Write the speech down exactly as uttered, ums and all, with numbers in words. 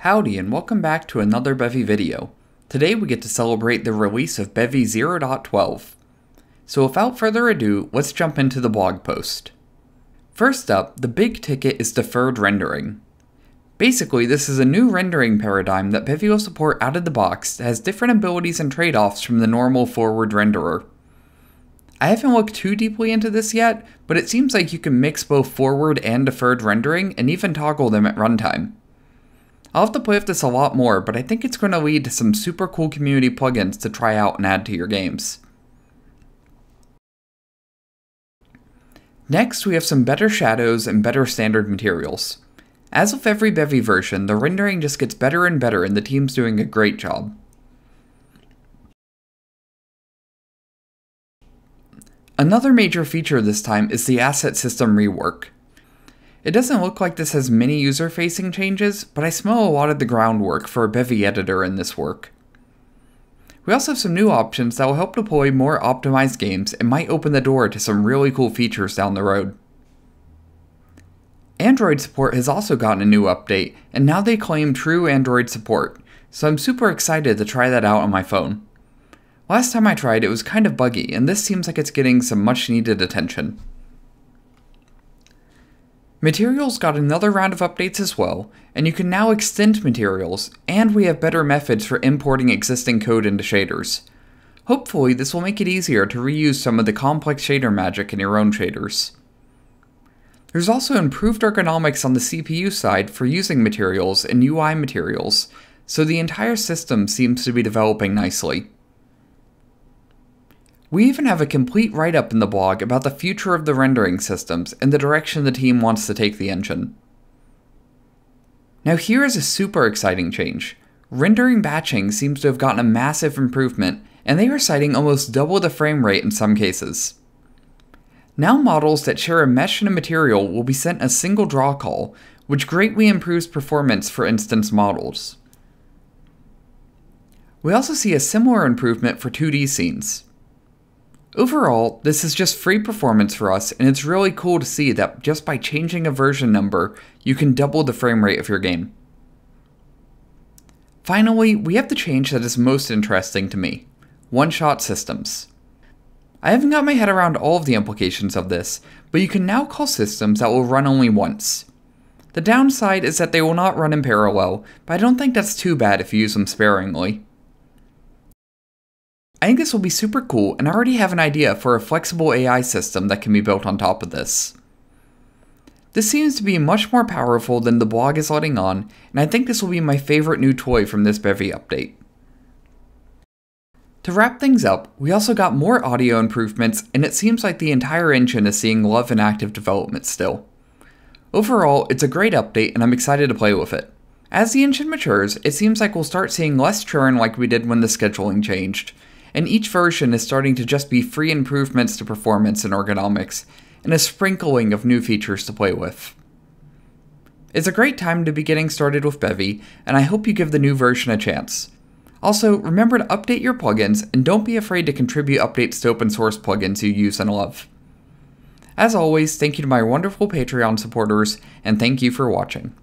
Howdy and welcome back to another Bevy video. Today we get to celebrate the release of Bevy zero point twelve. So without further ado, let's jump into the blog post. First up, the big ticket is deferred rendering. Basically, this is a new rendering paradigm that Bevy will support out of the box that has different abilities and trade-offs from the normal forward renderer. I haven't looked too deeply into this yet, but it seems like you can mix both forward and deferred rendering and even toggle them at runtime. I'll have to play with this a lot more, but I think it's going to lead to some super cool community plugins to try out and add to your games. Next, we have some better shadows and better standard materials. As with every Bevy version, the rendering just gets better and better and the team's doing a great job. Another major feature this time is the asset system rework. It doesn't look like this has many user-facing changes, but I smell a lot of the groundwork for a Bevy editor in this work. We also have some new options that will help deploy more optimized games and might open the door to some really cool features down the road. Android support has also gotten a new update, and now they claim true Android support, so I'm super excited to try that out on my phone. Last time I tried, it was kind of buggy, and this seems like it's getting some much-needed attention. Materials got another round of updates as well, and you can now extend materials, and we have better methods for importing existing code into shaders. Hopefully this will make it easier to reuse some of the complex shader magic in your own shaders. There's also improved ergonomics on the C P U side for using materials and U I materials, so the entire system seems to be developing nicely. We even have a complete write-up in the blog about the future of the rendering systems and the direction the team wants to take the engine. Now here is a super exciting change. Rendering batching seems to have gotten a massive improvement, and they are citing almost double the frame rate in some cases. Now models that share a mesh and a material will be sent a single draw call, which greatly improves performance for instance models. We also see a similar improvement for two D scenes. Overall, this is just free performance for us, and it's really cool to see that just by changing a version number, you can double the frame rate of your game. Finally, we have the change that is most interesting to me, one-shot systems. I haven't got my head around all of the implications of this, but you can now call systems that will run only once. The downside is that they will not run in parallel, but I don't think that's too bad if you use them sparingly. I think this will be super cool, and I already have an idea for a flexible A I system that can be built on top of this. This seems to be much more powerful than the blog is letting on, and I think this will be my favorite new toy from this Bevy update. To wrap things up, we also got more audio improvements, and it seems like the entire engine is seeing love in active development still. Overall, it's a great update, and I'm excited to play with it. As the engine matures, it seems like we'll start seeing less churn like we did when the scheduling changed, and each version is starting to just be free improvements to performance and ergonomics, and a sprinkling of new features to play with. It's a great time to be getting started with Bevy, and I hope you give the new version a chance. Also, remember to update your plugins, and don't be afraid to contribute updates to open source plugins you use and love. As always, thank you to my wonderful Patreon supporters, and thank you for watching.